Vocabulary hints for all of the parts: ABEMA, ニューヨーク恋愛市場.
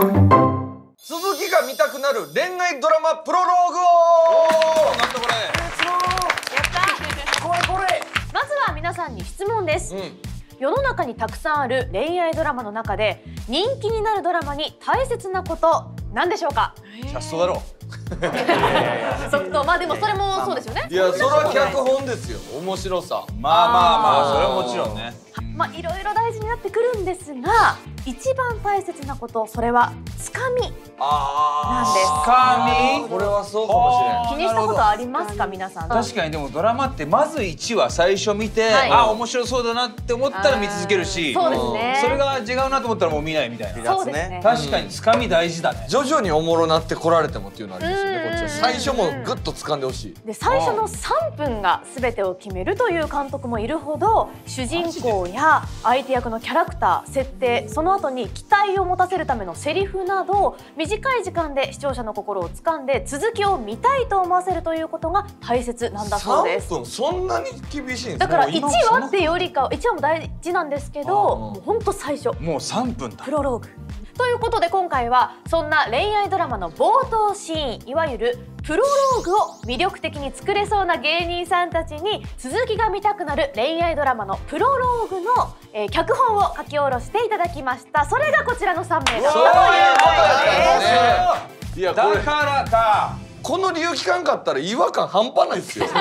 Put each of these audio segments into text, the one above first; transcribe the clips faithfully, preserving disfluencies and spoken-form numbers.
鈴木が見たくなる恋愛ドラマプロローグを。なんだこれ。やった。これこれ。まずは皆さんに質問です。うん、世の中にたくさんある恋愛ドラマの中で人気になるドラマに大切なことなんでしょうか。キャストだろう。即答。まあでもそれもそうですよね。いやそれは脚本ですよ。面白さ。まあまあまあそれはもちろんね。まあいろいろ大事になってくるんですが、一番大切なことそれはつかみなんです。つかみ。これはそうかもしれない。気にしたことありますか皆さん。確かにでもドラマってまずいちわ最初見て、あ面白そうだなって思ったら見続けるし、それが違うなと思ったらもう見ないみたいな。そうですね。確かにつかみ大事だね。徐々におもろなって来られてもっていうのはあります。最初もグッと掴んでほしい。で最初のさんぷんが全てを決めるという監督もいるほど、主人公や相手役のキャラクター、設定、その後に期待を持たせるためのセリフなど短い時間で視聴者の心を掴んで続きを見たいと思わせるということが大切なんだそうです。さんぷんそんなに厳しいんですか。だからいちわってよりかいちわも大事なんですけど、もうほんと最初もうさんぷんだプロローグということで、今回はそんな恋愛ドラマの冒頭シーン、いわゆるプロローグを魅力的に作れそうな芸人さんたちに、鈴木が見たくなる恋愛ドラマのプロローグの、えー、脚本を書き下ろしていただきました。それがこちらのさんめいだったということです。いやこれだからか、この理由聞かんかったら違和感半端ないですよ。ずーっ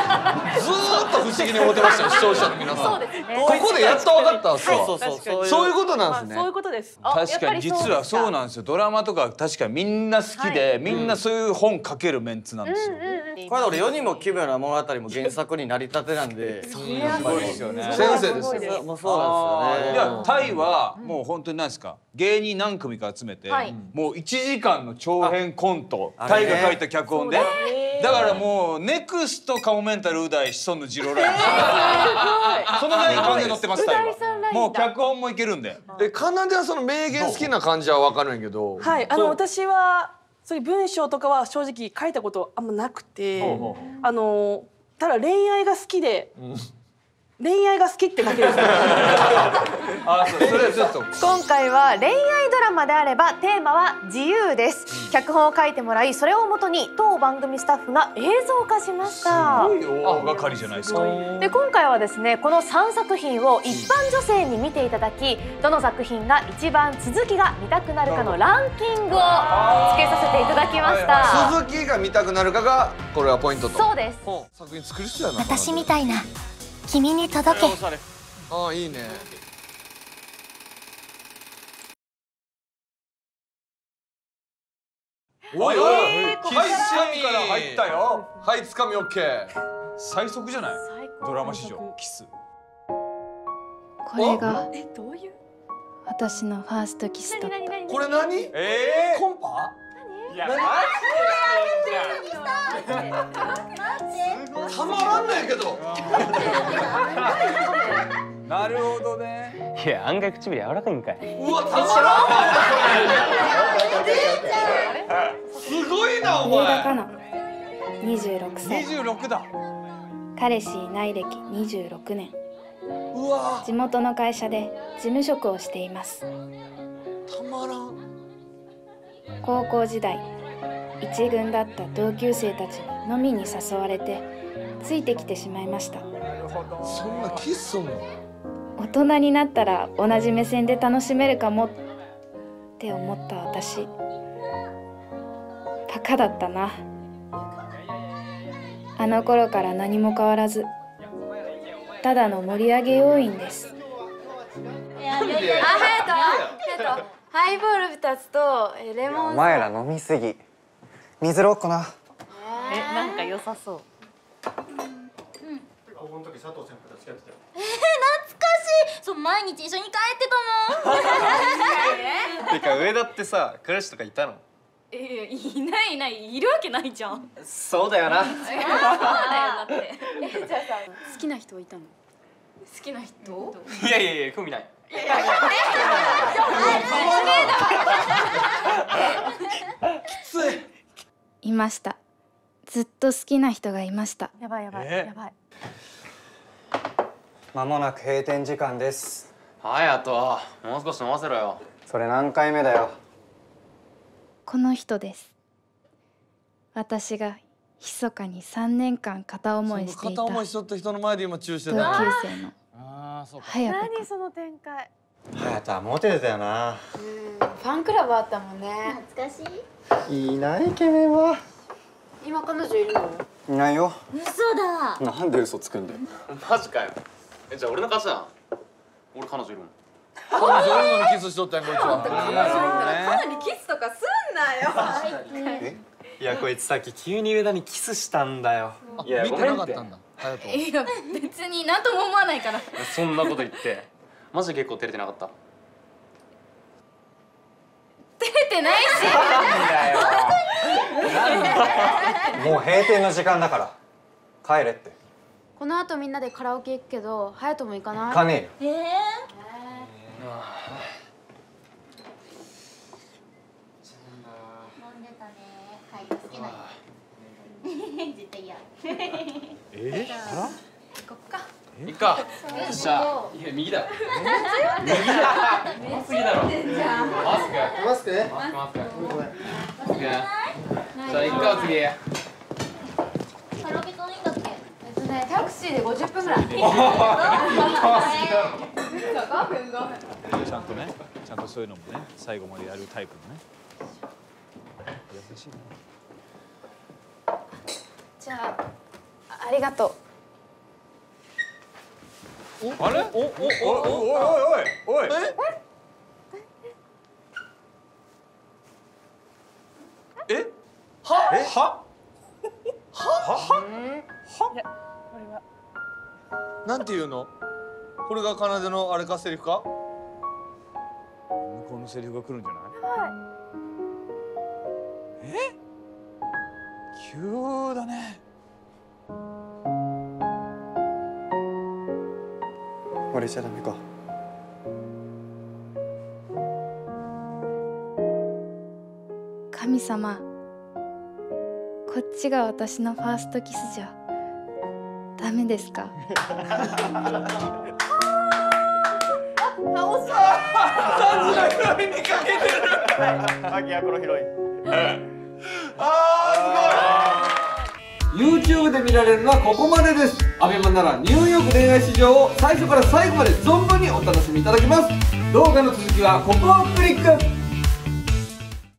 と不思議に思ってましたよ視聴者の皆さん。ここでやっと分かったんですよ。そういうことなんですね。そういうことです。確かに実はそうなんですよ。ドラマとか確かにみんな好きで、みんなそういう本書けるメンツなんですよ。これ俺世にも奇妙な物語も原作になりたてなんで、すごいですよね。先生ですよ。もうそうなんですよね。いやタイはもう本当に何ですか、芸人何組か集めてもういちじかんの長編コント、タイが書いた脚本で、だからもうネクストカモメンタルう大志尊の二郎ライン、そのライン完全に載ってます。タイはもう脚本もいけるんで。でかなではその名言好きな感じは分かるんやけど、はい、あの私はそういう文章とかは正直書いたことあんまなくて、あのただ恋愛が好きで、恋愛が好きって書けるんですよ。あ、それちょっと今回は恋愛ドラマであればテーマは自由です。脚本を書いてもらい、それをもとに当番組スタッフが映像化しました。すごい大掛かりじゃないですか。で今回はですね、このさんさく品を一般女性に見ていただき、どの作品が一番続きが見たくなるかのランキングをつけさせていただきました。続きが見たくなるかがこれはポイントと。そうです。作品作る人やな。私みたいな君に届け。ああいいね。おいおい、つかみから入ったよ。はいつかみオッケー。最速じゃない？ドラマ史上キス。これが私のファーストキスだった。これ何？ええコンパ？マジでやってるの。たまらんないけど。なるほどね。いや案外唇柔らかいんかい。うわたまらん。すごいなお前。新潟のにじゅうろくさい。にじゅうろくだ。彼氏いない歴にじゅうろくねん。うわ。地元の会社で事務職をしています。たまらん。高校時代一軍だった同級生たちに飲みに誘われてついてきてしまいました。そんなキスも大人になったら同じ目線で楽しめるかもって思った私、バカだったな。あの頃から何も変わらず、ただの盛り上げ要員です。あ、隼人ハイボールふたつとレモン。お前ら飲みすぎ。水ろっこな。えなんか良さそう。高校の時佐藤先輩と付き合ってたよ。え懐かしい。そう毎日一緒に帰ってたもん。てか上田ってさ彼氏とかいたの？えいないいない、いるわけないじゃん。そうだよな。そうだよなって。えじゃあ好きな人はいたの？好きな人？いやいやいや興味ない。いやいやいやいました。ずっと好きな人がいました。やばいやばいやばい。まもなく閉店時間です。はい、あともう少し飲ませろよ。それ何回目だよ。この人です。私が密かにさんねんかん片思いしていた同級生の隼人。何その展開。隼人はモテてたよな。うん、ファンクラブあったもんね。懐かしい。いいなイケメンは。今彼女いるの？いないよ。嘘だ。なんで嘘つくんだよ。マジかよ。え、じゃあ俺の勝ちだ。俺彼女いるもん。彼女いるのにキスしとったんこいつは。彼女にキスとかすんなよ。え？いやこいつさっき急に上田にキスしたんだよ。いや見てなかったんだ。いや別に何とも思わないから。そんなこと言ってマジで結構照れてなかった。照れてないし。なんだよ。もう閉店の時間だから帰れって。この後みんなでカラオケ行くけど隼人も行かない？行かねえよ。ええ。ええ、あ行こっか。行っか。よっしゃ。いや右だ。右だ。まっすぐだろ。マスク。マスク。マスク。じゃあ行くか次。カラオケ遠いんだっけ？えっとねタクシーでごじゅっぷんぐらい。ちゃんとね、ちゃんとそういうのもね、最後までやるタイプのね。優しいね。じゃあ、ありがとう。あれ？おおおおおいおいおい。え？え？は？は？は？は？いや、これは。なんていうの？これが奏のあれかセリフか？向こうのセリフが来るんじゃない？はい。え？急だね。俺じゃダメか。神様、こっちが私のファーストキスじゃダメですか？ああ、遅い。さんじゅうろくびにかけてる。アキヤこの広い。あーすごい。 ユーチューブ で見られるのはここまでです。アベマならニューヨーク恋愛市場を最初から最後まで存分にお楽しみいただけます。動画の続きはここをクリック。